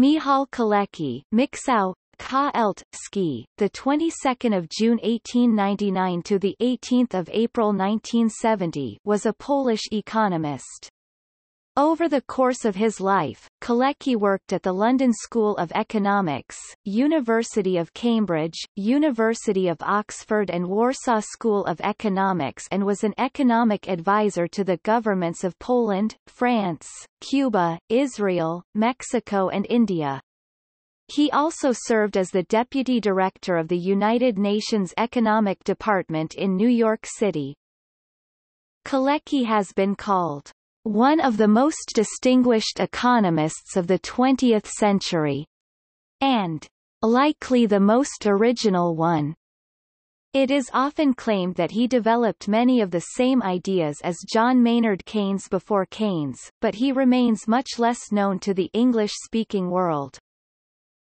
Michał Kalecki, Michał Kalecki, the 22nd of June 1899 to the 18th of April 1970, was a Polish economist. Over the course of his life, Kalecki worked at the London School of Economics, University of Cambridge, University of Oxford and Warsaw School of Economics, and was an economic advisor to the governments of Poland, France, Cuba, Israel, Mexico and India. He also served as the deputy director of the United Nations Economic Department in New York City. Kalecki has been called one of the most distinguished economists of the 20th century, and likely the most original one. It is often claimed that he developed many of the same ideas as John Maynard Keynes before Keynes, but he remains much less known to the English-speaking world.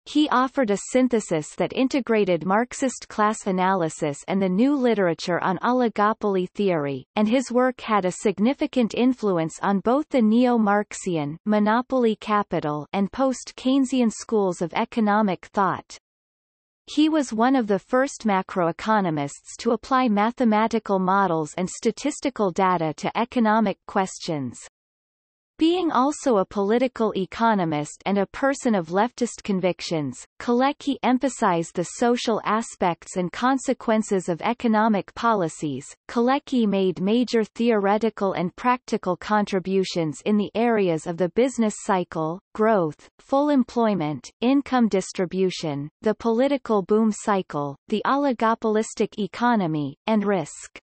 He offered a synthesis that integrated Marxist class analysis and the new literature on oligopoly theory, and his work had a significant influence on both the neo-Marxian monopoly capital and post-Keynesian schools of economic thought. He was one of the first macroeconomists to apply mathematical models and statistical data to economic questions. Being also a political economist and a person of leftist convictions, Kalecki emphasized the social aspects and consequences of economic policies. Kalecki made major theoretical and practical contributions in the areas of the business cycle, growth, full employment, income distribution, the political boom cycle, the oligopolistic economy, and risk.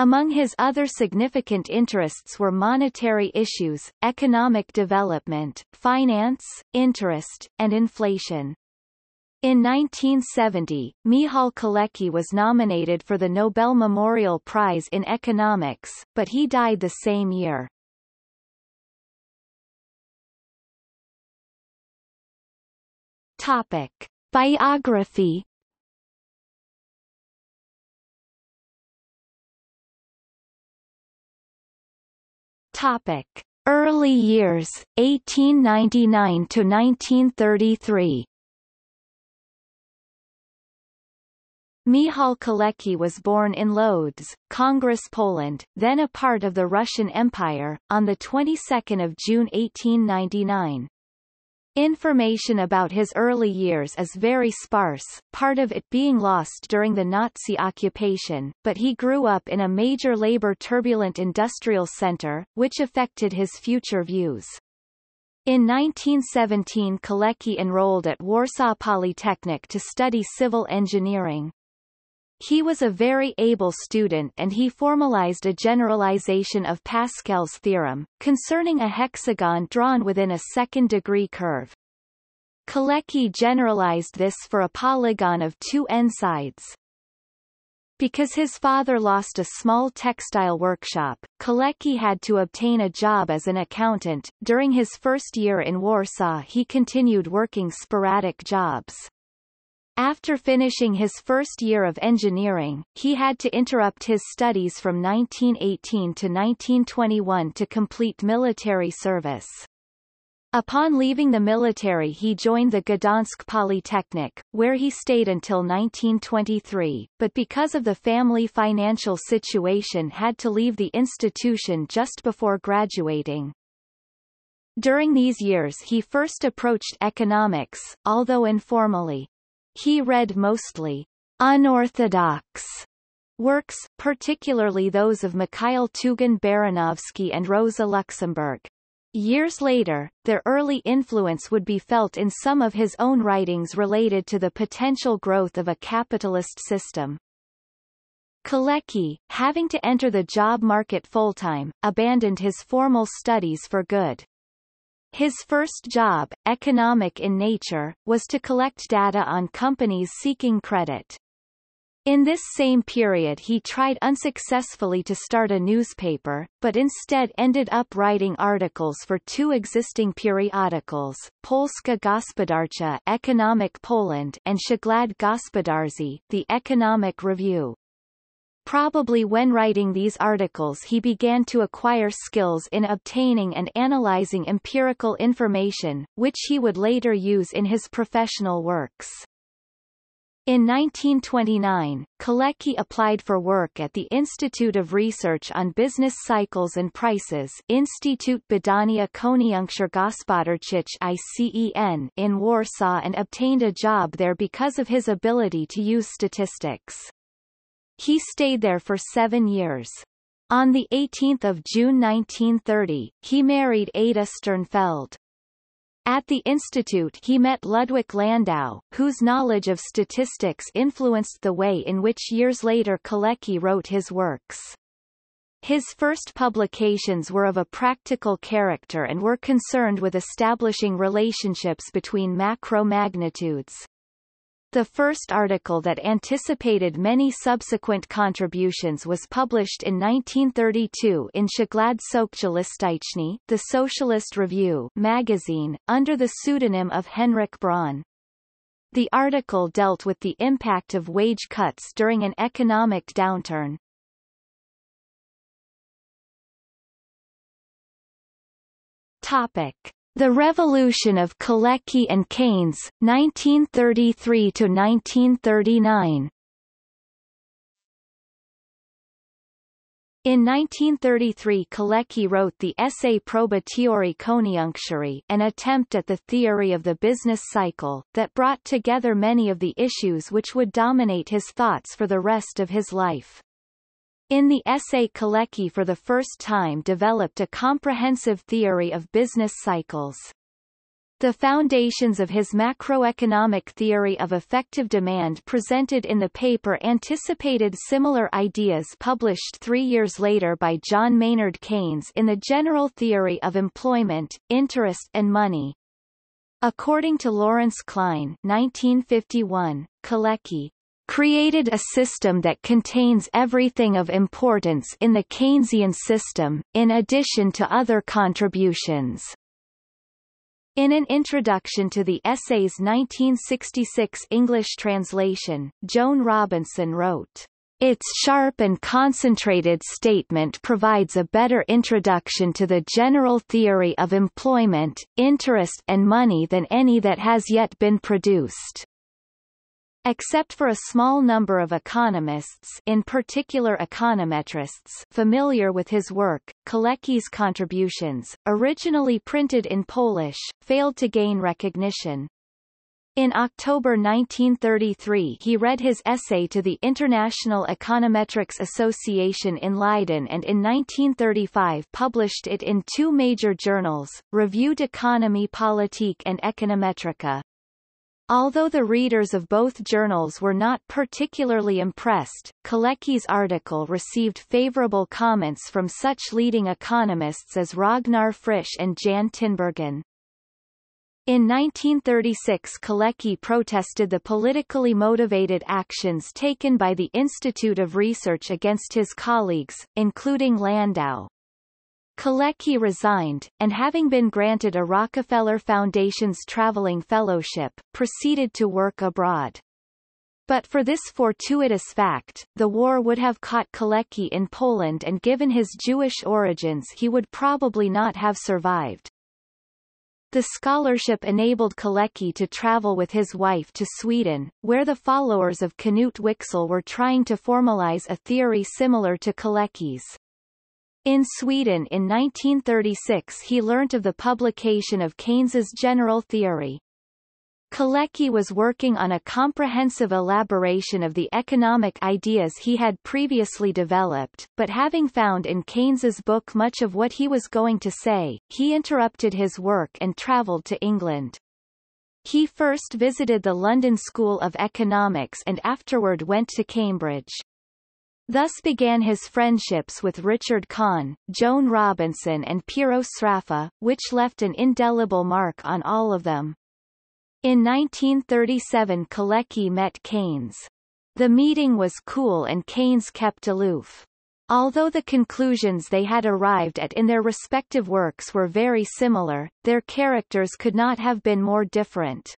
Among his other significant interests were monetary issues, economic development, finance, interest, and inflation. In 1970, Michał Kalecki was nominated for the Nobel Memorial Prize in Economics, but he died the same year. Topic: Biography. Topic: Early years, 1899 to 1933. Michał Kalecki was born in Łódź, Congress Poland, then a part of the Russian Empire, on the 22nd of June 1899. Information about his early years is very sparse, part of it being lost during the Nazi occupation, but he grew up in a major labor-turbulent industrial center, which affected his future views. In 1917, Kalecki enrolled at Warsaw Polytechnic to study civil engineering. He was a very able student and he formalized a generalization of Pascal's theorem, concerning a hexagon drawn within a second-degree curve. Kalecki generalized this for a polygon of two n-sides. Because his father lost a small textile workshop, Kalecki had to obtain a job as an accountant. During his first year in Warsaw he continued working sporadic jobs. After finishing his first year of engineering, he had to interrupt his studies from 1918 to 1921 to complete military service. Upon leaving the military he joined the Gdansk Polytechnic, where he stayed until 1923, but because of the family financial situation had to leave the institution just before graduating. During these years he first approached economics, although informally. He read mostly unorthodox works, particularly those of Mikhail Tugan-Baranovsky and Rosa Luxemburg. Years later, their early influence would be felt in some of his own writings related to the potential growth of a capitalist system. Kalecki, having to enter the job market full-time, abandoned his formal studies for good. His first job, economic in nature, was to collect data on companies seeking credit. In this same period he tried unsuccessfully to start a newspaper, but instead ended up writing articles for two existing periodicals, Polska Gospodarcza (Economic Poland) and Szeglad Gospodarczy, the Economic Review. Probably when writing these articles he began to acquire skills in obtaining and analyzing empirical information, which he would later use in his professional works. In 1929, Kalecki applied for work at the Institute of Research on Business Cycles and Prices Instytut Badania Koniunktur Gospodarczych ICEN in Warsaw and obtained a job there because of his ability to use statistics. He stayed there for 7 years. On 18 June 1930, he married Ada Sternfeld. At the institute he met Ludwig Landau, whose knowledge of statistics influenced the way in which years later Kalecki wrote his works. His first publications were of a practical character and were concerned with establishing relationships between macro magnitudes. The first article that anticipated many subsequent contributions was published in 1932 in Szeglad Socjalistyczny, the Socialist Review magazine, under the pseudonym of Henrik Braun. The article dealt with the impact of wage cuts during an economic downturn. Topic: The Revolution of Kalecki and Keynes, 1933–1939. In 1933 Kalecki wrote the essay Proba teori Koniunktury, an attempt at the theory of the business cycle, that brought together many of the issues which would dominate his thoughts for the rest of his life. In the essay Kalecki for the first time developed a comprehensive theory of business cycles. The foundations of his macroeconomic theory of effective demand presented in the paper anticipated similar ideas published 3 years later by John Maynard Keynes in the General Theory of Employment, Interest, and Money. According to Lawrence Klein, 1951, Kalecki created a system that contains everything of importance in the Keynesian system, in addition to other contributions. In an introduction to the essay's 1966 English translation, Joan Robinson wrote, "Its sharp and concentrated statement provides a better introduction to the general theory of employment, interest and money than any that has yet been produced." Except for a small number of economists, in particular econometrists, familiar with his work, Kalecki's contributions, originally printed in Polish, failed to gain recognition. In October 1933 he read his essay to the International Econometrics Association in Leiden and in 1935 published it in two major journals, Revue d'Economie Politique and Econometrica. Although the readers of both journals were not particularly impressed, Kalecki's article received favorable comments from such leading economists as Ragnar Frisch and Jan Tinbergen. In 1936 Kalecki protested the politically motivated actions taken by the Institute of Research against his colleagues, including Landau. Kalecki resigned, and having been granted a Rockefeller Foundation's traveling fellowship, proceeded to work abroad. But for this fortuitous fact, the war would have caught Kalecki in Poland and given his Jewish origins he would probably not have survived. The scholarship enabled Kalecki to travel with his wife to Sweden, where the followers of Knut Wicksell were trying to formalize a theory similar to Kalecki's. In Sweden in 1936 he learnt of the publication of Keynes's general theory. Kalecki was working on a comprehensive elaboration of the economic ideas he had previously developed, but having found in Keynes's book much of what he was going to say, he interrupted his work and travelled to England. He first visited the London School of Economics and afterward went to Cambridge. Thus began his friendships with Richard Kahn, Joan Robinson and Piero Sraffa, which left an indelible mark on all of them. In 1937 Kalecki met Keynes. The meeting was cool and Keynes kept aloof. Although the conclusions they had arrived at in their respective works were very similar, their characters could not have been more different.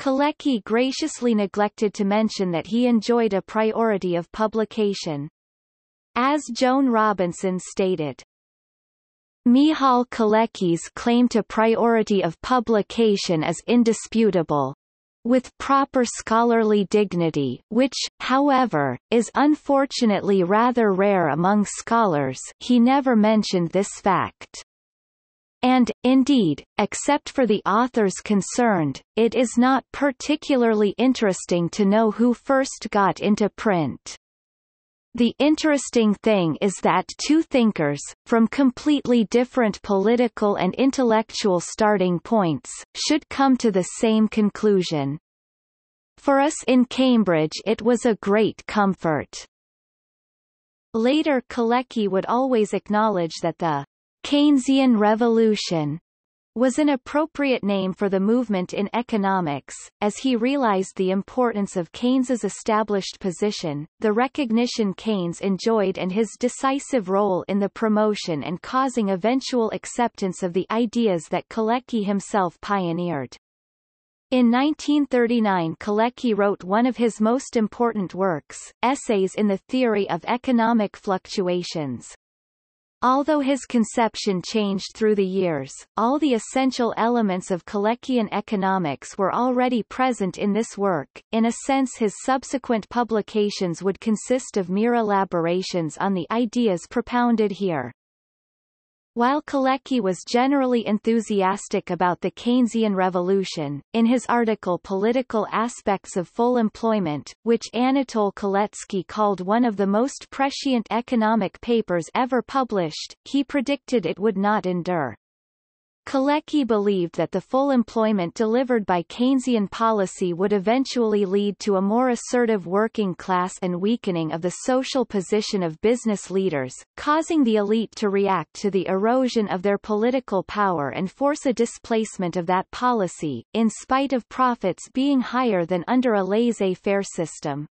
Kalecki graciously neglected to mention that he enjoyed a priority of publication. As Joan Robinson stated, Michał Kalecki's claim to priority of publication is indisputable, with proper scholarly dignity, which, however, is unfortunately rather rare among scholars. He never mentioned this fact. And, indeed, except for the authors concerned, it is not particularly interesting to know who first got into print. The interesting thing is that two thinkers, from completely different political and intellectual starting points, should come to the same conclusion. For us in Cambridge it was a great comfort. Later Kalecki would always acknowledge that the Keynesian Revolution was an appropriate name for the movement in economics, as he realized the importance of Keynes's established position, the recognition Keynes enjoyed and his decisive role in the promotion and causing eventual acceptance of the ideas that Kalecki himself pioneered. In 1939 Kalecki wrote one of his most important works, Essays in the Theory of Economic Fluctuations. Although his conception changed through the years, all the essential elements of Kaleckian economics were already present in this work. In a sense, his subsequent publications would consist of mere elaborations on the ideas propounded here. While Kalecki was generally enthusiastic about the Keynesian Revolution, in his article Political Aspects of Full Employment, which Anatol Kalecki called one of the most prescient economic papers ever published, he predicted it would not endure. Kalecki believed that the full employment delivered by Keynesian policy would eventually lead to a more assertive working class and weakening of the social position of business leaders, causing the elite to react to the erosion of their political power and force a displacement of that policy, in spite of profits being higher than under a laissez-faire system.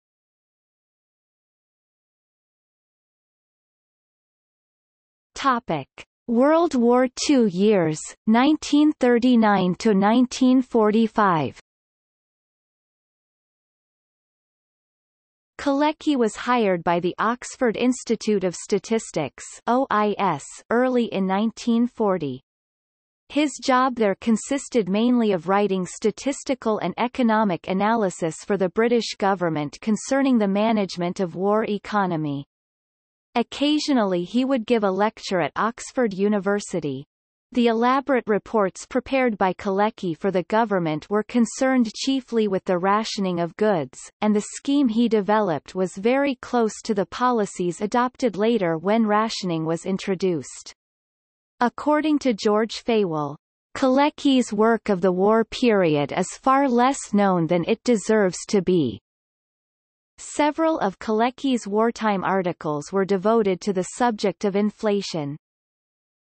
Topic: World War II years, 1939–1945. Kalecki was hired by the Oxford Institute of Statistics (OIS) early in 1940. His job there consisted mainly of writing statistical and economic analysis for the British government concerning the management of war economy. Occasionally he would give a lecture at Oxford University. The elaborate reports prepared by Kalecki for the government were concerned chiefly with the rationing of goods, and the scheme he developed was very close to the policies adopted later when rationing was introduced. According to George Feiwel, Kalecki's work of the war period is far less known than it deserves to be. Several of Kalecki's wartime articles were devoted to the subject of inflation.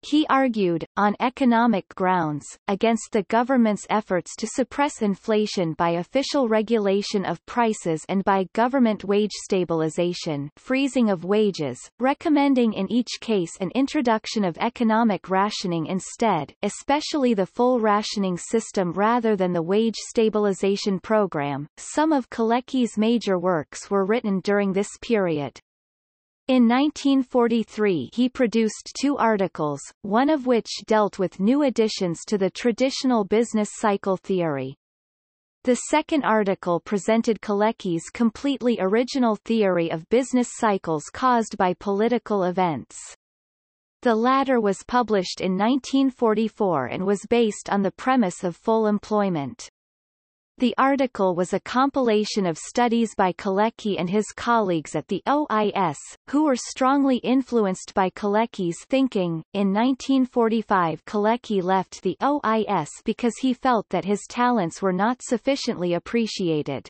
He argued, on economic grounds, against the government's efforts to suppress inflation by official regulation of prices and by government wage stabilization, freezing of wages, recommending in each case an introduction of economic rationing instead, especially the full rationing system rather than the wage stabilization program. Some of Kalecki's major works were written during this period. In 1943 he produced two articles, one of which dealt with new additions to the traditional business cycle theory. The second article presented Kalecki's completely original theory of business cycles caused by political events. The latter was published in 1944 and was based on the premise of full employment. The article was a compilation of studies by Kalecki and his colleagues at the OIS, who were strongly influenced by Kalecki's thinking. In 1945, Kalecki left the OIS because he felt that his talents were not sufficiently appreciated.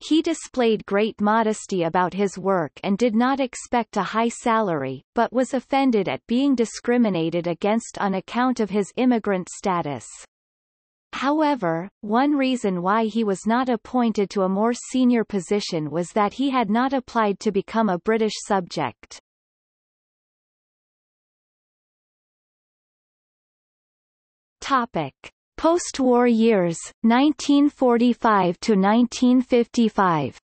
He displayed great modesty about his work and did not expect a high salary, but was offended at being discriminated against on account of his immigrant status. However, one reason why he was not appointed to a more senior position was that he had not applied to become a British subject. Topic: Post-war years, 1945 to 1955.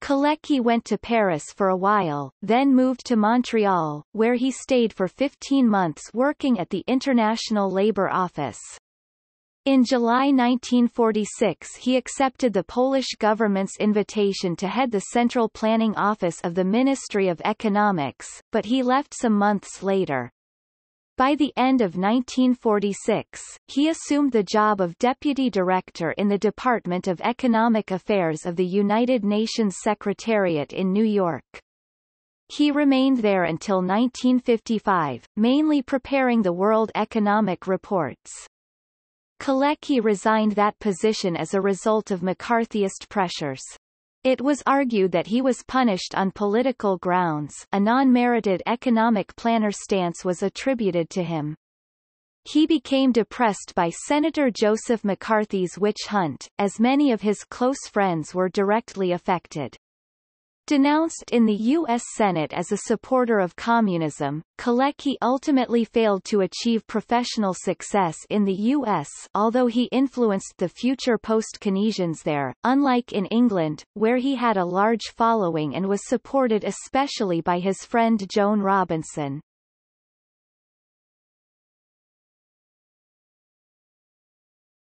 Kalecki went to Paris for a while, then moved to Montreal, where he stayed for 15 months working at the International Labour Office. In July 1946 he accepted the Polish government's invitation to head the Central Planning Office of the Ministry of Economics, but he left some months later. By the end of 1946, he assumed the job of Deputy Director in the Department of Economic Affairs of the United Nations Secretariat in New York. He remained there until 1955, mainly preparing the World Economic Reports. Kalecki resigned that position as a result of McCarthyist pressures. It was argued that he was punished on political grounds. A non-merited economic planner stance was attributed to him. He became depressed by Senator Joseph McCarthy's witch hunt, as many of his close friends were directly affected. Denounced in the U.S. Senate as a supporter of communism, Kalecki ultimately failed to achieve professional success in the U.S., although he influenced the future post-Keynesians there, unlike in England, where he had a large following and was supported especially by his friend Joan Robinson.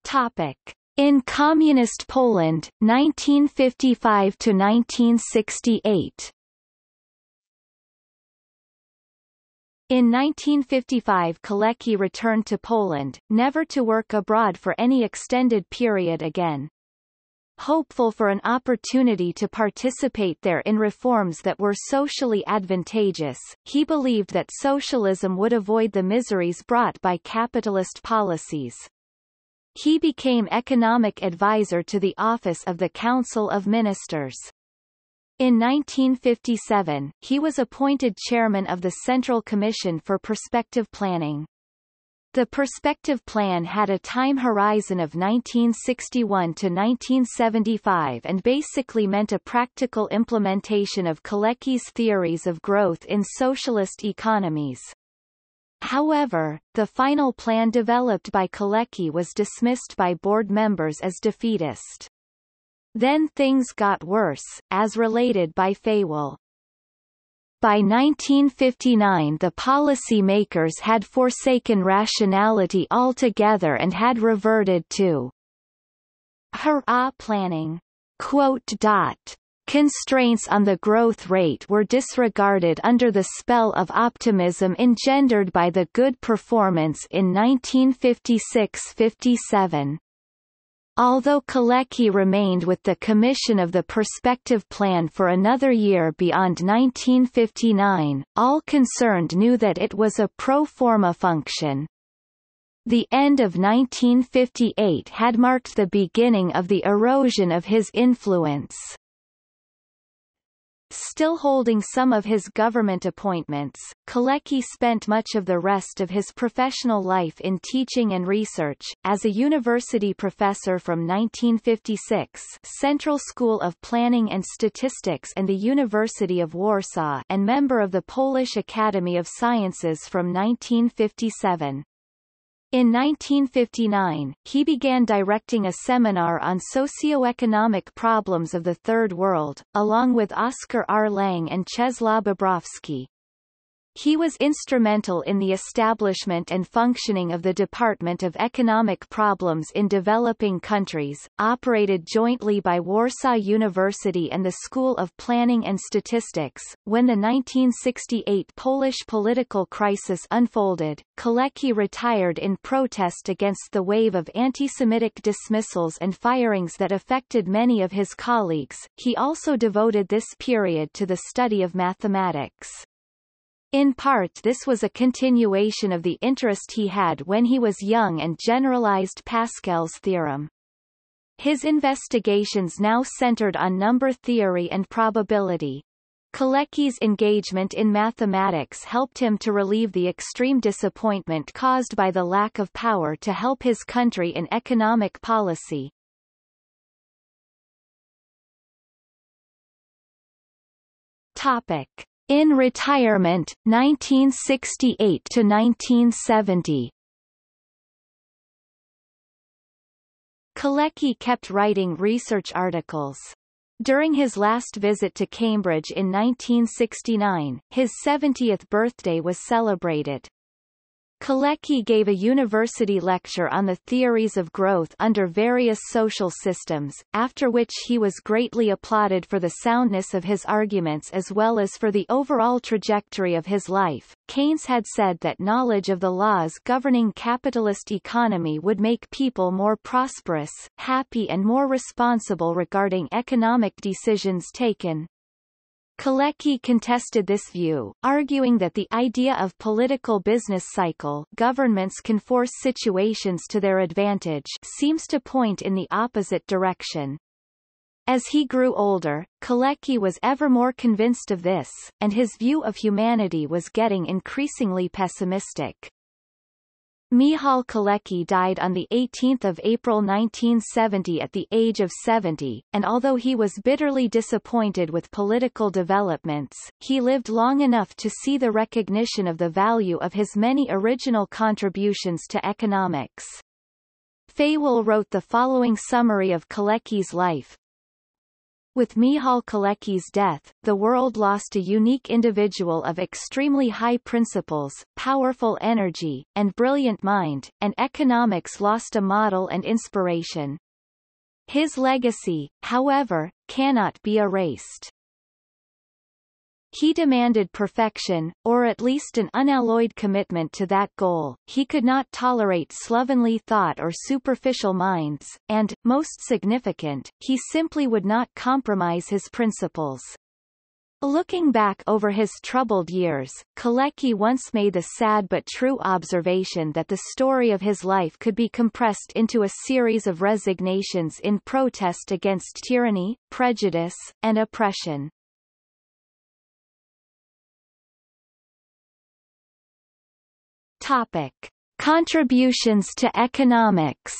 Topic. In Communist Poland, 1955–1968. In 1955 Kalecki returned to Poland, never to work abroad for any extended period again. Hopeful for an opportunity to participate there in reforms that were socially advantageous, he believed that socialism would avoid the miseries brought by capitalist policies. He became economic advisor to the Office of the Council of Ministers. In 1957, he was appointed chairman of the Central Commission for Perspective Planning. The Perspective Plan had a time horizon of 1961 to 1975 and basically meant a practical implementation of Kalecki's theories of growth in socialist economies. However, the final plan developed by Kalecki was dismissed by board members as defeatist. Then things got worse, as related by Feiwel. By 1959 the policy makers had forsaken rationality altogether and had reverted to hurrah planning. Constraints on the growth rate were disregarded under the spell of optimism engendered by the good performance in 1956–57. Although Kalecki remained with the Commission of the Perspective Plan for another year beyond 1959, all concerned knew that it was a pro forma function. The end of 1958 had marked the beginning of the erosion of his influence. Still holding some of his government appointments, Kalecki spent much of the rest of his professional life in teaching and research, as a university professor from 1956, Central School of Planning and Statistics and the University of Warsaw, and member of the Polish Academy of Sciences from 1957. In 1959, he began directing a seminar on socioeconomic problems of the Third World, along with Oscar R. Lange and Czesław Bobrowski. He was instrumental in the establishment and functioning of the Department of Economic Problems in Developing Countries, operated jointly by Warsaw University and the School of Planning and Statistics. When the 1968 Polish political crisis unfolded, Kalecki retired in protest against the wave of anti-Semitic dismissals and firings that affected many of his colleagues. He also devoted this period to the study of mathematics. In part this was a continuation of the interest he had when he was young and generalized Pascal's theorem. His investigations now centered on number theory and probability. Kalecki's engagement in mathematics helped him to relieve the extreme disappointment caused by the lack of power to help his country in economic policy. Topic. In retirement, 1968 to 1970. Kalecki kept writing research articles. During his last visit to Cambridge in 1969, his 70th birthday was celebrated. Kalecki gave a university lecture on the theories of growth under various social systems, after which he was greatly applauded for the soundness of his arguments as well as for the overall trajectory of his life. Keynes had said that knowledge of the laws governing capitalist economy would make people more prosperous, happy, and more responsible regarding economic decisions taken. Kalecki contested this view, arguing that the idea of political business cycle governments can force situations to their advantage seems to point in the opposite direction. As he grew older, Kalecki was ever more convinced of this, and his view of humanity was getting increasingly pessimistic. Michał Kalecki died on 18 April 1970 at the age of 70, and although he was bitterly disappointed with political developments, he lived long enough to see the recognition of the value of his many original contributions to economics. Feiwel wrote the following summary of Kalecki's life. With Michał Kalecki's death, the world lost a unique individual of extremely high principles, powerful energy, and brilliant mind, and economics lost a model and inspiration. His legacy, however, cannot be erased. He demanded perfection, or at least an unalloyed commitment to that goal. He could not tolerate slovenly thought or superficial minds, and, most significant, he simply would not compromise his principles. Looking back over his troubled years, Kalecki once made the sad but true observation that the story of his life could be compressed into a series of resignations in protest against tyranny, prejudice, and oppression. Topic: Contributions to economics.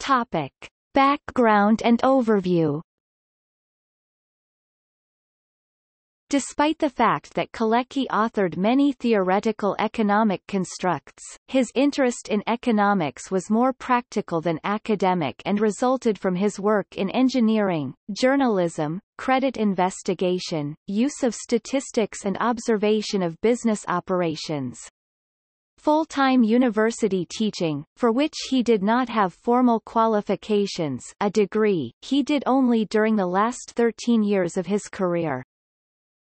Topic: Background and overview. Despite the fact that Kalecki authored many theoretical economic constructs, his interest in economics was more practical than academic and resulted from his work in engineering, journalism, credit investigation, use of statistics and observation of business operations. Full-time university teaching, for which he did not have formal qualifications, a degree, he did only during the last 13 years of his career.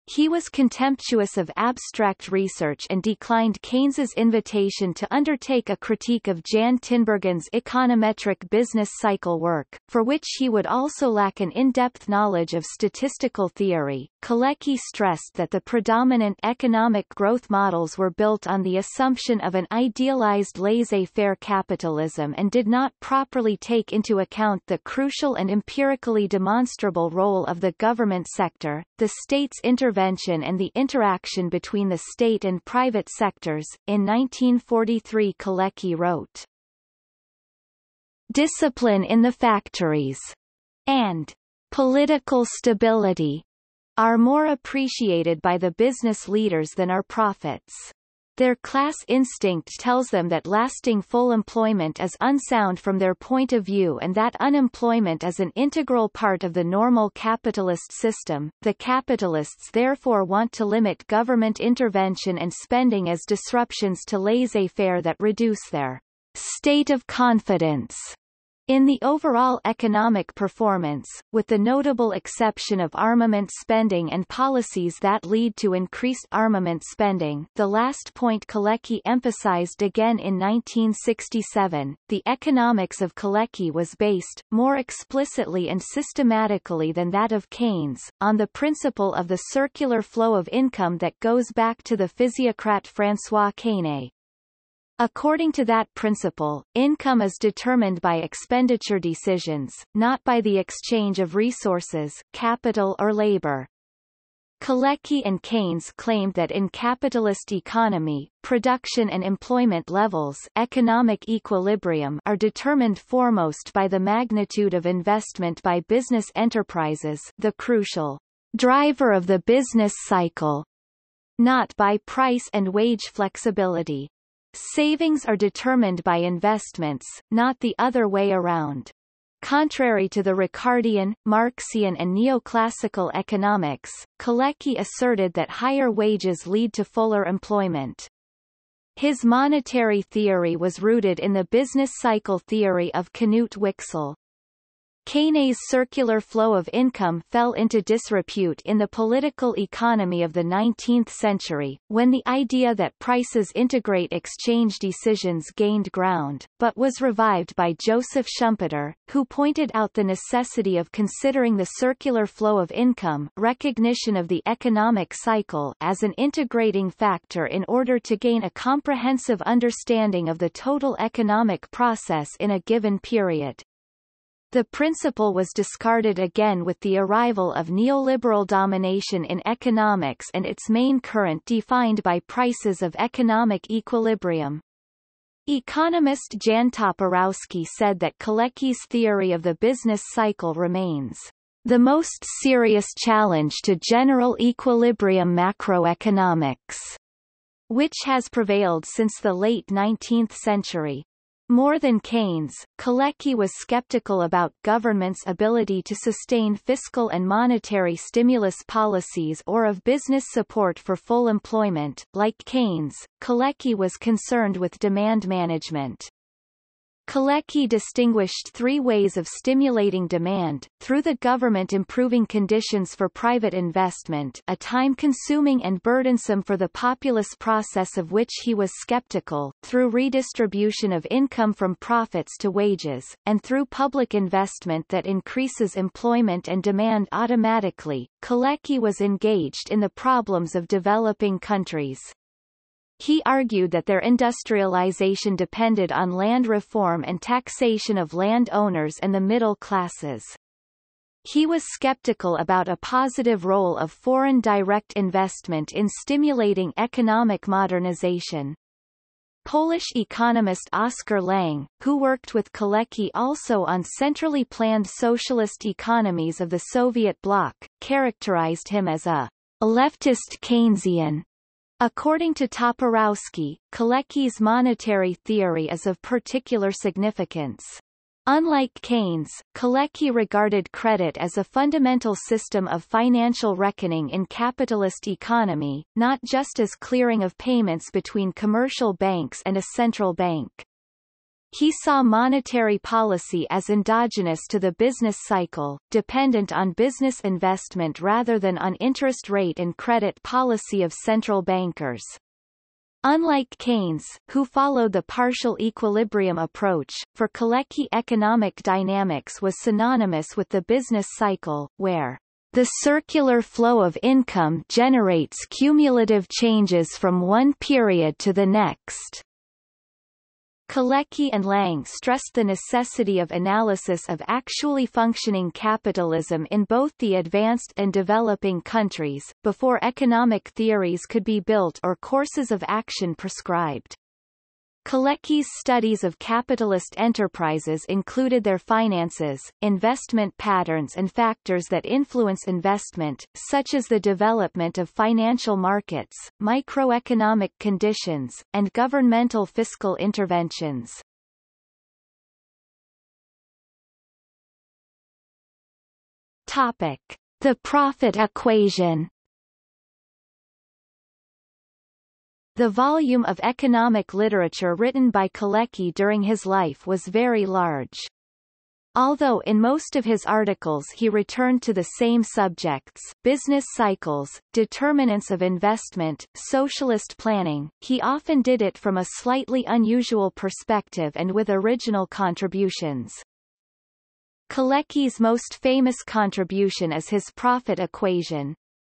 He was contemptuous of abstract research and declined Keynes's invitation to undertake a critique of Jan Tinbergen's econometric business cycle work, for which he would also lack an in-depth knowledge of statistical theory. Kalecki stressed that the predominant economic growth models were built on the assumption of an idealized laissez-faire capitalism and did not properly take into account the crucial and empirically demonstrable role of the government sector, the state's intervention, and the interaction between the state and private sectors. In 1943, Kalecki wrote, "Discipline in the factories and political stability are more appreciated by the business leaders than are profits. Their class instinct tells them that lasting full employment is unsound from their point of view and that unemployment is an integral part of the normal capitalist system. The capitalists therefore want to limit government intervention and spending as disruptions to laissez-faire that reduce their state of confidence in the overall economic performance, with the notable exception of armament spending and policies that lead to increased armament spending." The last point Kalecki emphasized again in 1967. The economics of Kalecki was based, more explicitly and systematically than that of Keynes, on the principle of the circular flow of income that goes back to the physiocrat François Quesnay. According to that principle, income is determined by expenditure decisions, not by the exchange of resources, capital or labor. Kalecki and Keynes claimed that in capitalist economy, production and employment levels, economic equilibrium, are determined foremost by the magnitude of investment by business enterprises, the crucial driver of the business cycle, not by price and wage flexibility. Savings are determined by investments, not the other way around. Contrary to the Ricardian, Marxian and neoclassical economics, Kalecki asserted that higher wages lead to fuller employment. His monetary theory was rooted in the business cycle theory of Knut Wicksell. Keynes' circular flow of income fell into disrepute in the political economy of the 19th century, when the idea that prices integrate exchange decisions gained ground, but was revived by Joseph Schumpeter, who pointed out the necessity of considering the circular flow of income, recognition of the economic cycle, as an integrating factor in order to gain a comprehensive understanding of the total economic process in a given period. The principle was discarded again with the arrival of neoliberal domination in economics and its main current defined by prices of economic equilibrium. Economist Jan Toporowski said that Kalecki's theory of the business cycle remains the most serious challenge to general equilibrium macroeconomics, which has prevailed since the late 19th century. More than Keynes, Kalecki was skeptical about government's ability to sustain fiscal and monetary stimulus policies or of business support for full employment. Like Keynes, Kalecki was concerned with demand management. Kalecki distinguished three ways of stimulating demand: through the government improving conditions for private investment, a time-consuming and burdensome for the populace process of which he was skeptical, through redistribution of income from profits to wages, and through public investment that increases employment and demand automatically. Kalecki was engaged in the problems of developing countries. He argued that their industrialization depended on land reform and taxation of land owners and the middle classes. He was skeptical about a positive role of foreign direct investment in stimulating economic modernization. Polish economist Oskar Lang, who worked with Kalecki also on centrally planned socialist economies of the Soviet bloc, characterized him as a leftist Keynesian. According to Toporowski, Kalecki's monetary theory is of particular significance. Unlike Keynes, Kalecki regarded credit as a fundamental system of financial reckoning in capitalist economy, not just as clearing of payments between commercial banks and a central bank. He saw monetary policy as endogenous to the business cycle, dependent on business investment rather than on interest rate and credit policy of central bankers. Unlike Keynes, who followed the partial equilibrium approach, for Kalecki economic dynamics was synonymous with the business cycle, where the circular flow of income generates cumulative changes from one period to the next. Kalecki and Lang stressed the necessity of analysis of actually functioning capitalism in both the advanced and developing countries, before economic theories could be built or courses of action prescribed. Kalecki's studies of capitalist enterprises included their finances, investment patterns and factors that influence investment, such as the development of financial markets, microeconomic conditions, and governmental fiscal interventions. Topic: The profit equation. The volume of economic literature written by Kalecki during his life was very large. Although in most of his articles he returned to the same subjects, business cycles, determinants of investment, socialist planning, he often did it from a slightly unusual perspective and with original contributions. Kalecki's most famous contribution is his profit equation.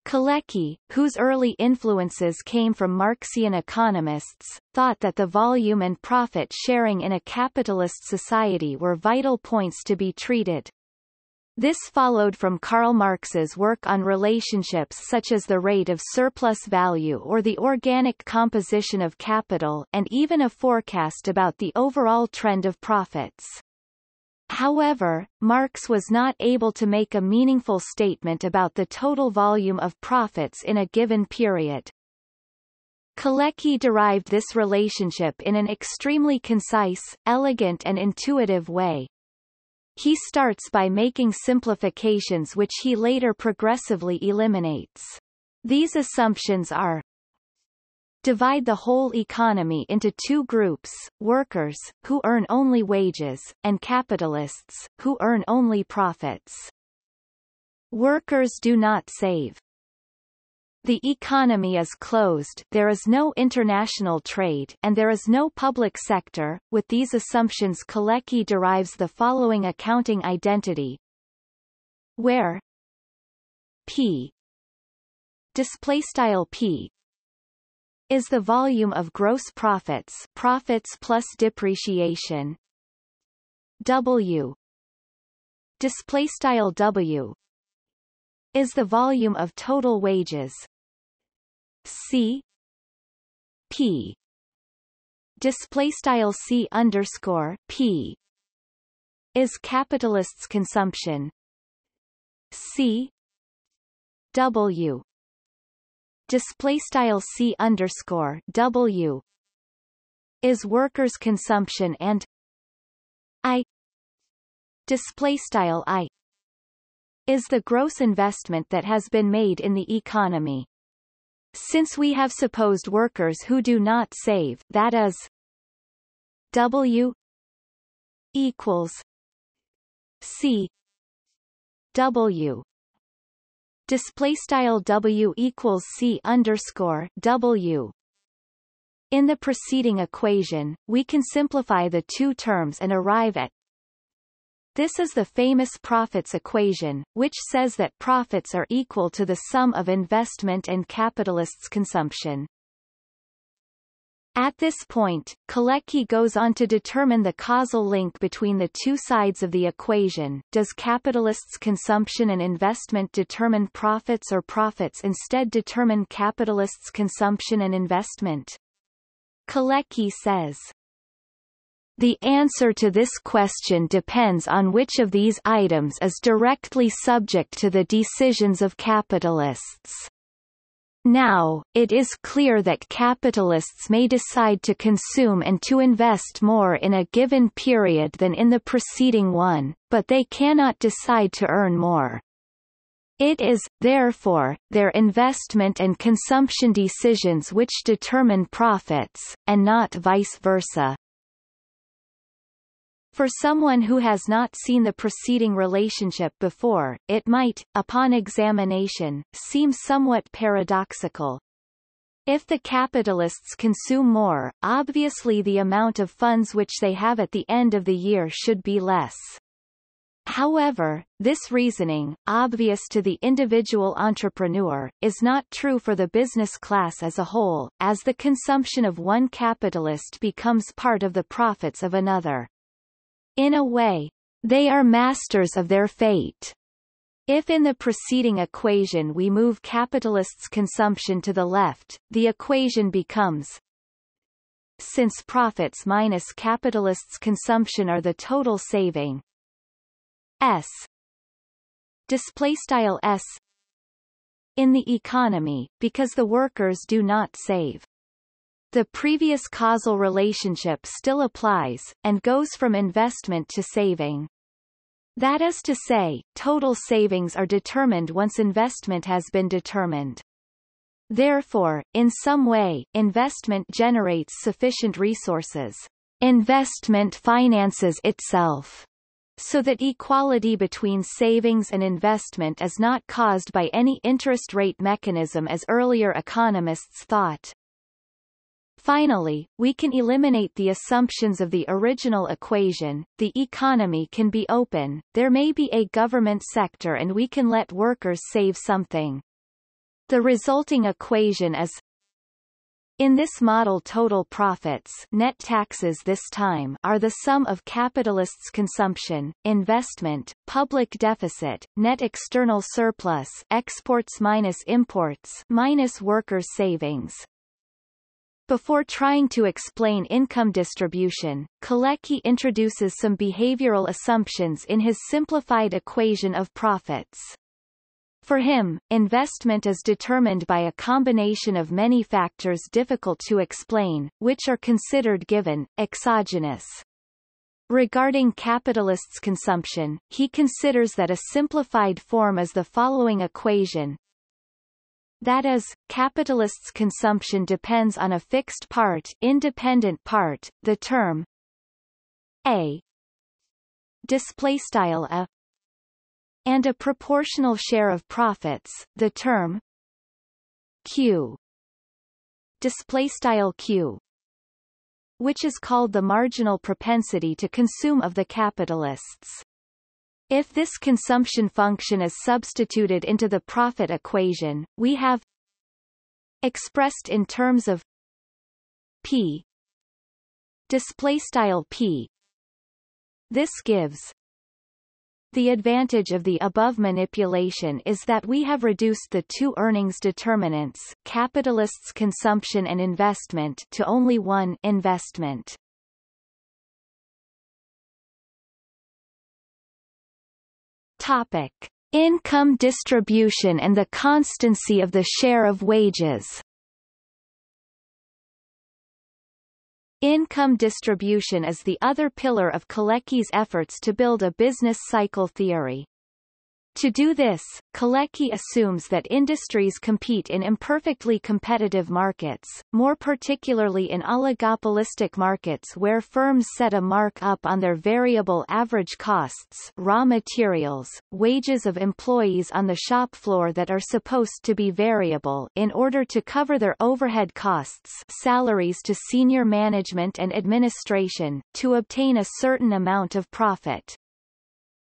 Kalecki, whose early influences came from Marxian economists, thought that the volume and profit sharing in a capitalist society were vital points to be treated. This followed from Karl Marx's work on relationships such as the rate of surplus value or the organic composition of capital, and even a forecast about the overall trend of profits. However, Marx was not able to make a meaningful statement about the total volume of profits in a given period. Kalecki derived this relationship in an extremely concise, elegant and intuitive way. He starts by making simplifications which he later progressively eliminates. These assumptions are: divide the whole economy into two groups, workers, who earn only wages, and capitalists, who earn only profits. Workers do not save. The economy is closed, there is no international trade, and there is no public sector. With these assumptions, Kalecki derives the following accounting identity, where P (P) is the volume of gross profits, profits plus depreciation, W (W) is the volume of total wages, C P (C_P) is capitalists' consumption, C W (C_W) is workers' consumption, and I (I) is the gross investment that has been made in the economy. Since we have supposed workers who do not save, that is, W equals C W (W equals C_W). In the preceding equation, we can simplify the two terms and arrive at: this is the famous profits equation, which says that profits are equal to the sum of investment and capitalists' consumption. At this point, Kalecki goes on to determine the causal link between the two sides of the equation. Does capitalists' consumption and investment determine profits, or profits instead determine capitalists' consumption and investment? Kalecki says, the answer to this question depends on which of these items is directly subject to the decisions of capitalists. Now, it is clear that capitalists may decide to consume and to invest more in a given period than in the preceding one, but they cannot decide to earn more. It is, therefore, their investment and consumption decisions which determine profits, and not vice versa. For someone who has not seen the preceding relationship before, it might, upon examination, seem somewhat paradoxical. If the capitalists consume more, obviously the amount of funds which they have at the end of the year should be less. However, this reasoning, obvious to the individual entrepreneur, is not true for the business class as a whole, as the consumption of one capitalist becomes part of the profits of another. In a way, they are masters of their fate. If in the preceding equation we move capitalists' consumption to the left, the equation becomes: since profits minus capitalists' consumption are the total saving, S (S) in the economy, because the workers do not save. The previous causal relationship still applies, and goes from investment to saving. That is to say, total savings are determined once investment has been determined. Therefore, in some way, investment generates sufficient resources. Investment finances itself, so that equality between savings and investment is not caused by any interest rate mechanism as earlier economists thought. Finally, we can eliminate the assumptions of the original equation. The economy can be open, there may be a government sector, and we can let workers save something. The resulting equation is In this model, total profits, net taxes this time, are the sum of capitalists' consumption, investment, public deficit, net external surplus, exports minus imports, minus workers' savings. Before trying to explain income distribution, Kalecki introduces some behavioral assumptions in his simplified equation of profits. For him, investment is determined by a combination of many factors difficult to explain, which are considered given, exogenous. Regarding capitalists' consumption, he considers that a simplified form is the following equation. That is, capitalists' consumption depends on a fixed part, independent part, the term A displaystyle A, and a proportional share of profits, the term Q displaystyle Q, which is called the marginal propensity to consume of the capitalists. If this consumption function is substituted into the profit equation, we have expressed in terms of P displaystyle P. This gives the advantage of the above manipulation is that we have reduced the two earnings determinants, capitalists' consumption and investment, to only one, investment. Topic: Income distribution and the constancy of the share of wages. Income distribution is the other pillar of Kalecki's efforts to build a business cycle theory. To do this, Kalecki assumes that industries compete in imperfectly competitive markets, more particularly in oligopolistic markets where firms set a markup on their variable average costs, raw materials, wages of employees on the shop floor that are supposed to be variable in order to cover their overhead costs, salaries to senior management and administration, to obtain a certain amount of profit.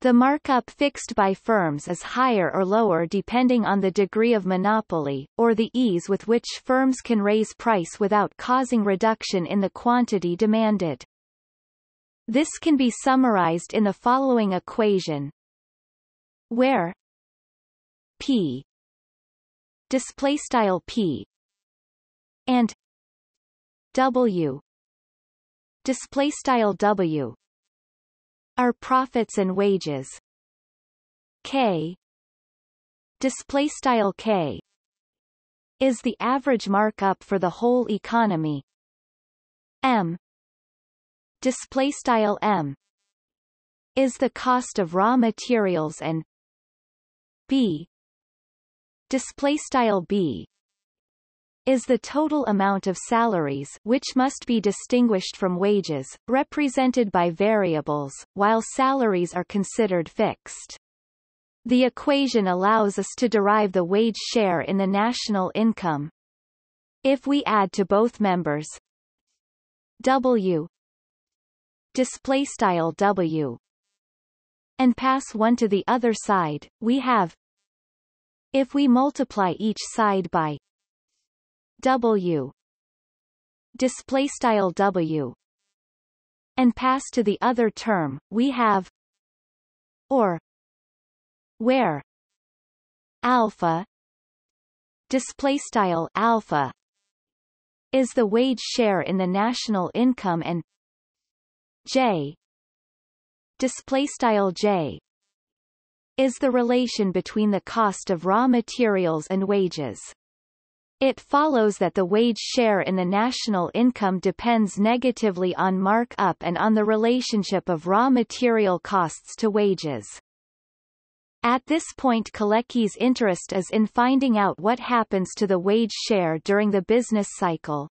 The markup fixed by firms is higher or lower depending on the degree of monopoly, or the ease with which firms can raise price without causing reduction in the quantity demanded. This can be summarized in the following equation, where P displaystyle P and W displaystyle W are profits and wages. K displaystyle K is the average markup for the whole economy. M displaystyle M is the cost of raw materials, and B displaystyle B is the total amount of salaries, which must be distinguished from wages, represented by variables, while salaries are considered fixed. The equation allows us to derive the wage share in the national income. If we add to both members W displaystyle W and pass one to the other side, we have, if we multiply each side by W displaystyle W and pass to the other term, we have, or where alpha displaystyle alpha is the wage share in the national income, and J displaystyle J is the relation between the cost of raw materials and wages. It follows that the wage share in the national income depends negatively on markup and on the relationship of raw material costs to wages. At this point, Kalecki's interest is in finding out what happens to the wage share during the business cycle.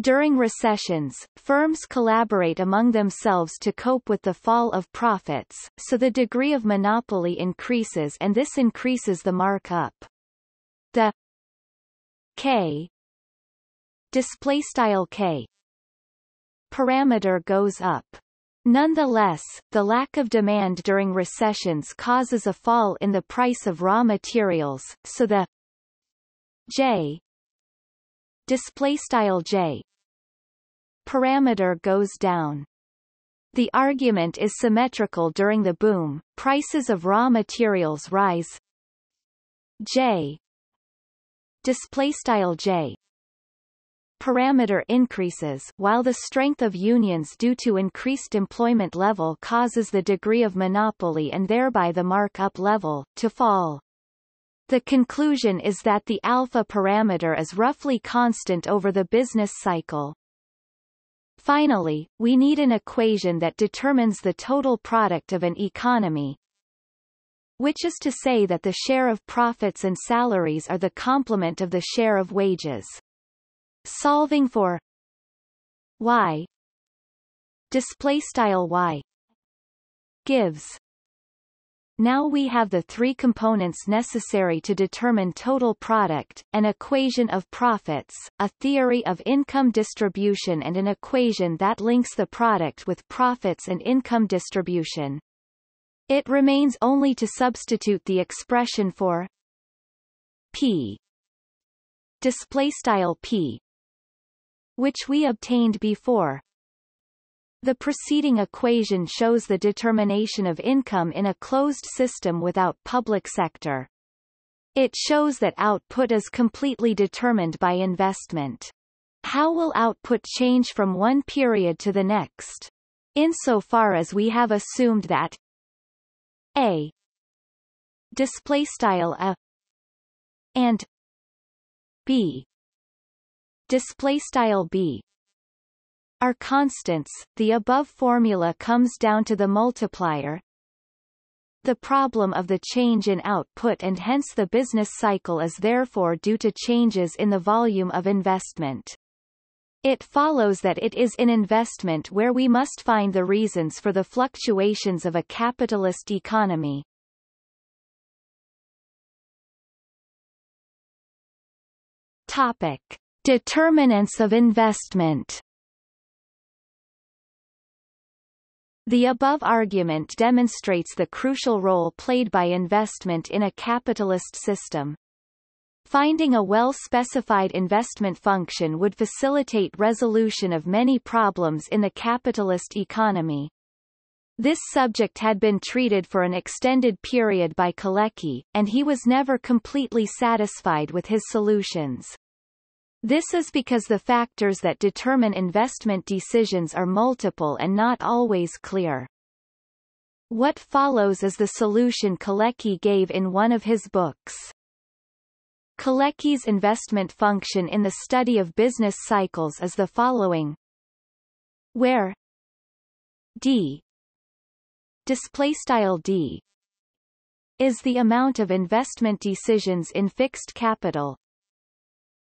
During recessions, firms collaborate among themselves to cope with the fall of profits, so the degree of monopoly increases, and this increases the markup. The K displaystyle K parameter goes up. Nonetheless, the lack of demand during recessions causes a fall in the price of raw materials, so the J display style j parameter goes down. The argument is symmetrical during the boom, prices of raw materials rise. J display style j parameter increases, while the strength of unions due to increased employment level causes the degree of monopoly and thereby the markup level to fall. The conclusion is that the alpha parameter is roughly constant over the business cycle. Finally, we need an equation that determines the total product of an economy, which is to say that the share of profits and salaries are the complement of the share of wages. Solving for y display style y gives. Now we have the three components necessary to determine total product, an equation of profits, a theory of income distribution, and an equation that links the product with profits and income distribution. It remains only to substitute the expression for p display style p, which we obtained before. The preceding equation shows the determination of income in a closed system without public sector. It shows that output is completely determined by investment. How will output change from one period to the next? Insofar as we have assumed that a display style a and b display style b are constants, the above formula comes down to the multiplier, the problem of the change in output, and hence the business cycle is therefore due to changes in the volume of investment. It follows that it is in investment where we must find the reasons for the fluctuations of a capitalist economy. Topic: determinants of investment. The above argument demonstrates the crucial role played by investment in a capitalist system. Finding a well-specified investment function would facilitate resolution of many problems in the capitalist economy. This subject had been treated for an extended period by Kalecki, and he was never completely satisfied with his solutions. This is because the factors that determine investment decisions are multiple and not always clear. What follows is the solution Kalecki gave in one of his books. Kalecki's investment function in the study of business cycles is the following, where D (D) is the amount of investment decisions in fixed capital,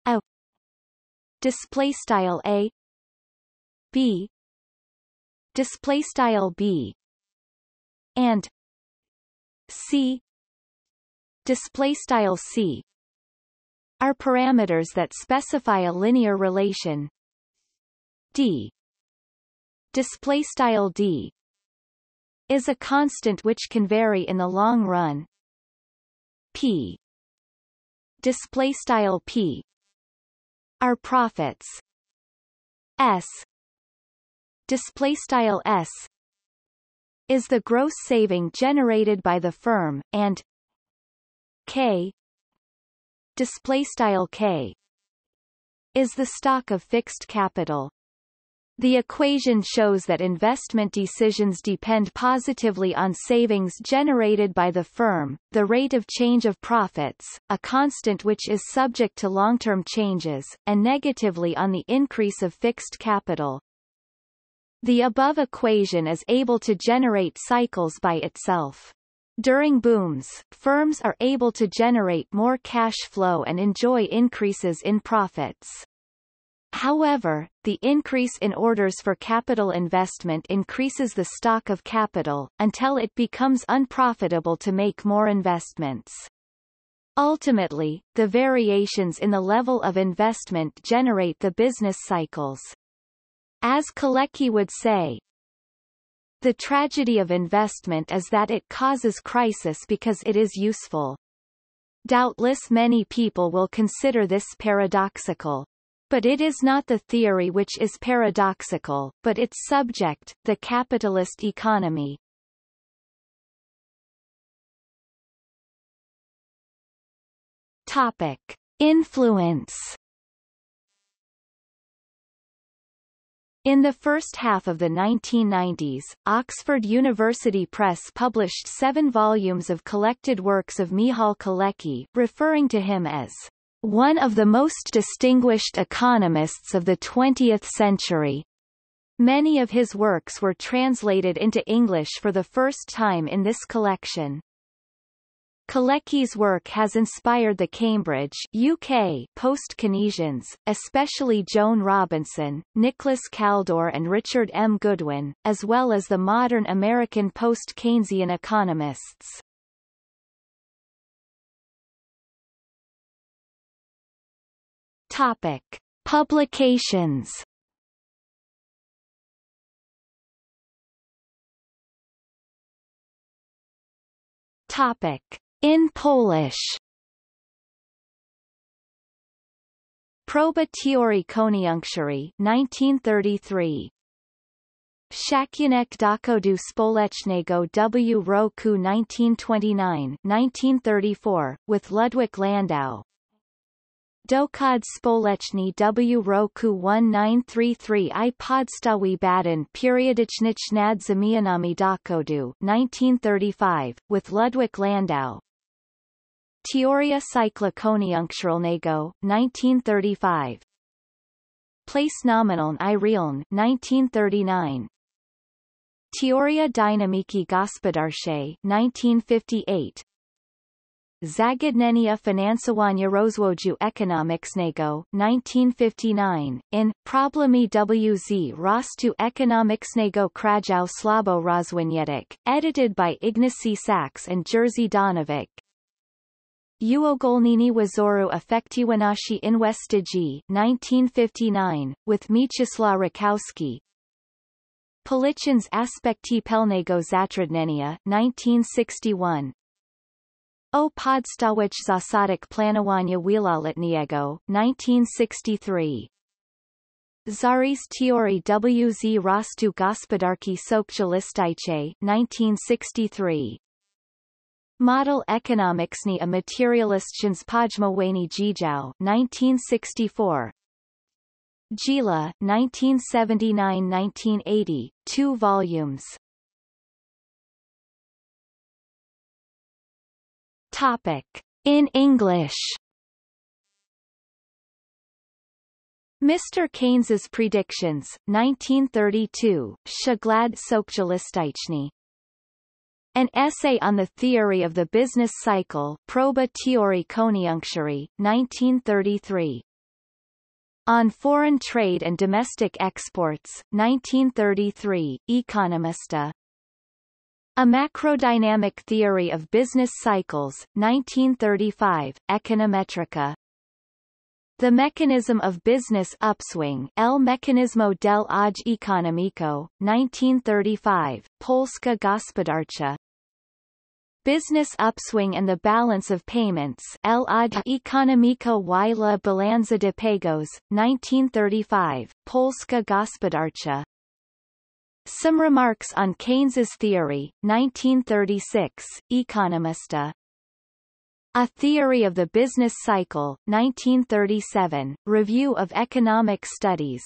A display style A, B display style B, and C display style C are parameters that specify a linear relation. D display style D is a constant which can vary in the long run. P display style P are profits. S display style S is the gross saving generated by the firm, and K display style K is the stock of fixed capital. The equation shows that investment decisions depend positively on savings generated by the firm, the rate of change of profits, a constant which is subject to long-term changes, and negatively on the increase of fixed capital. The above equation is able to generate cycles by itself. During booms, firms are able to generate more cash flow and enjoy increases in profits. However, the increase in orders for capital investment increases the stock of capital, until it becomes unprofitable to make more investments. Ultimately, the variations in the level of investment generate the business cycles. As Kalecki would say, the tragedy of investment is that it causes crisis because it is useful. Doubtless many people will consider this paradoxical. But it is not the theory which is paradoxical, but its subject, the capitalist economy. Topic: Influence. In the first half of the 1990s, Oxford University Press published 7 volumes of collected works of Michał Kalecki, referring to him as one of the most distinguished economists of the 20th century. Many of his works were translated into English for the first time in this collection. Kalecki's work has inspired the Cambridge (UK) post-Keynesians, especially Joan Robinson, Nicholas Kaldor and Richard M. Goodwin, as well as the modern American post-Keynesian economists. Topic: Publications. Topic: In Polish. Proba teori koniunktury 1933. Szacunek dochodu społecznego w roku 1929 1934, with Ludwig Landau. Dokład społeczny w roku 1933 I podstawy badań periodycznych nad zmianami dochodu 1935, with Ludwig Landau. Teoria cykla koniunkturalnego 1935. Place nominalne I realne 1939. Teoria dynamiki gospodarczej 1958. Zagadnienia finansowania rozwoju ekonomicznego 1959, in Problemy wz rostu ekonomicznego krajów słabo rozwiniętych, edited by Ignacy Sachs and Jerzy Donovic. Uogólnienie wzoru efektywności inwestycji 1959, with Mieczysław Rakowski. Policzyn's aspekty pelnego zatrudnienia 1961. O podstawach zasadach planowania wieloletniego 1963. Zary's teorii wz rostu gospodarki socjalistycznej 1963. Model ekonomiczny a materialistycznym podejmowaniu dziejów 1964. Gila 1979-1980, 2 volumes. Topic: In English. Mr. Keynes's Predictions, 1932, Szeglad Socjalistyczny. An Essay on the Theory of the Business Cycle, Proba teori koniunktury, 1933. On Foreign Trade and Domestic Exports, 1933, Economista. A Macrodynamic Theory of Business Cycles, 1935, Econometrica. The Mechanism of Business Upswing, El Mecanismo del Age Economico, 1935, Polska Gospodarcza. Business Upswing and the Balance of Payments, El Age Economico y la Balanza de Pagos, 1935, Polska Gospodarcza. Some Remarks on Keynes's Theory, 1936, Economista. A Theory of the Business Cycle, 1937, Review of Economic Studies.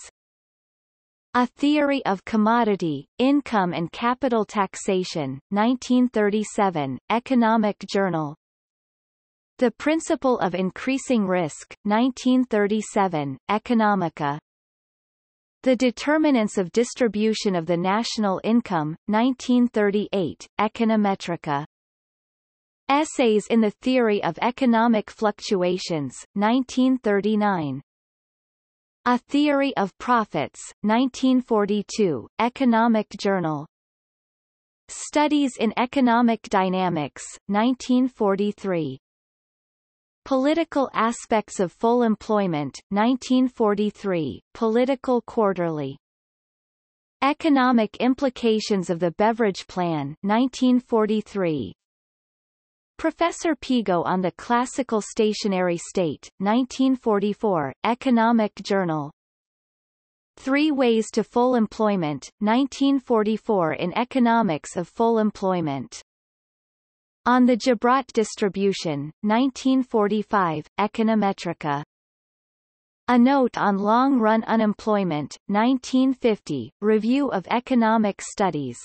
A Theory of Commodity, Income and Capital Taxation, 1937, Economic Journal. The Principle of Increasing Risk, 1937, Economica. The Determinants of Distribution of the National Income, 1938, Econometrica. Essays in the Theory of Economic Fluctuations, 1939. A Theory of Profits, 1942, Economic Journal. Studies in Economic Dynamics, 1943. Political Aspects of Full Employment, 1943, Political Quarterly. Economic Implications of the Beveridge Plan, 1943. Professor Pigo on the Classical Stationary State, 1944, Economic Journal. 3 Ways to Full Employment, 1944 in Economics of Full Employment. On the Gibrat Distribution, 1945, Econometrica. A Note on Long-Run Unemployment, 1950, Review of Economic Studies.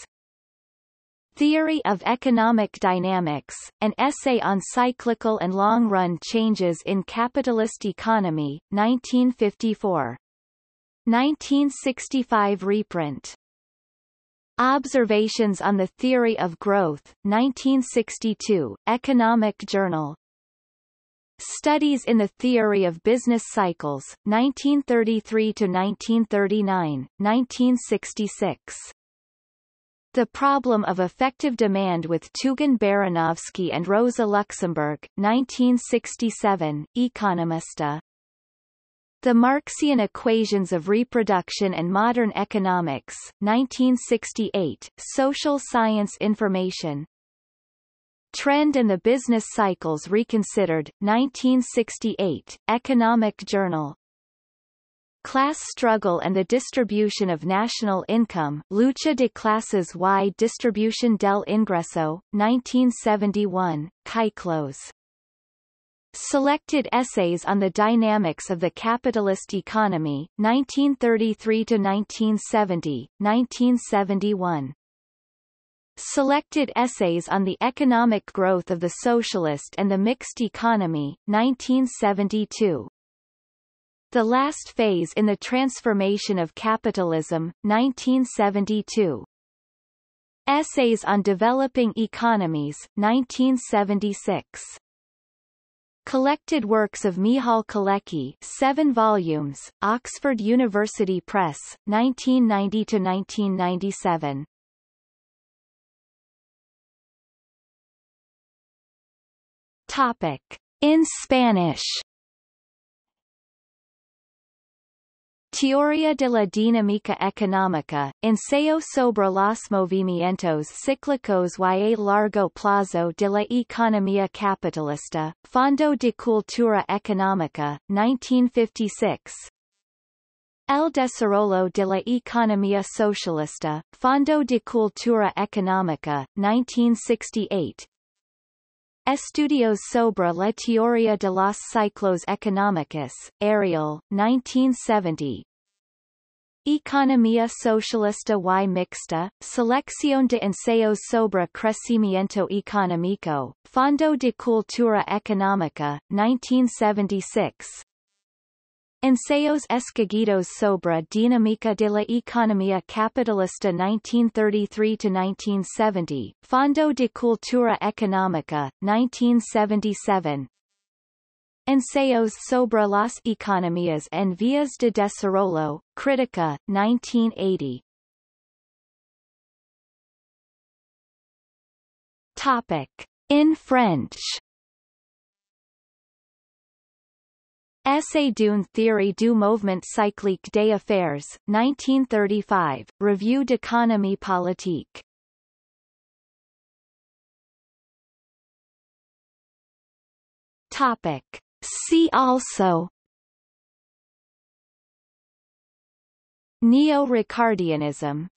Theory of Economic Dynamics, an Essay on Cyclical and Long-Run Changes in Capitalist Economy, 1954. 1965 reprint. Observations on the Theory of Growth, 1962, Economic Journal. Studies in the Theory of Business Cycles, 1933–1939, 1966. The Problem of Effective Demand with Tugan-Baranovsky and Rosa Luxemburg, 1967, Economista. The Marxian Equations of Reproduction and Modern Economics, 1968, Social Science Information. Trend and the Business Cycles Reconsidered, 1968, Economic Journal. Class Struggle and the Distribution of National Income, Lucha de Clases y Distribución del Ingreso, 1971, Ciclos. Selected Essays on the Dynamics of the Capitalist Economy, 1933–1970, 1971. Selected Essays on the Economic Growth of the Socialist and the Mixed Economy, 1972. The Last Phase in the Transformation of Capitalism, 1972. Essays on Developing Economies, 1976. Collected Works of Michał Kalecki, 7 volumes, Oxford University Press, 1990–1997. Topic: In Spanish. Teoría de la Dinámica Económica, Ensayo sobre los Movimientos Cíclicos y a Largo Plazo de la Economía Capitalista, Fondo de Cultura Económica, 1956. El Desarrollo de la Economía Socialista, Fondo de Cultura Económica, 1968. Estudios sobre la teoría de los ciclos económicos, Ariel, 1970. Economía socialista y mixta, Selección de ensayos sobre crecimiento económico, Fondo de Cultura Económica, 1976. Ensayos escogidos sobre dinámica de la economía capitalista 1933–1970, Fondo de Cultura Económica, 1977. Ensayos sobre las economías en vías de desarrollo, Crítica, 1980. Topic: In French. Essai d'une théorie du mouvement cyclique des affaires, 1935, Revue d'économie politique. Topic: See also: Neo-Ricardianism,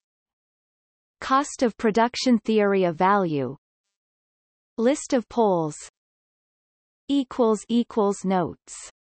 Cost of production theory of value, List of Poles. Notes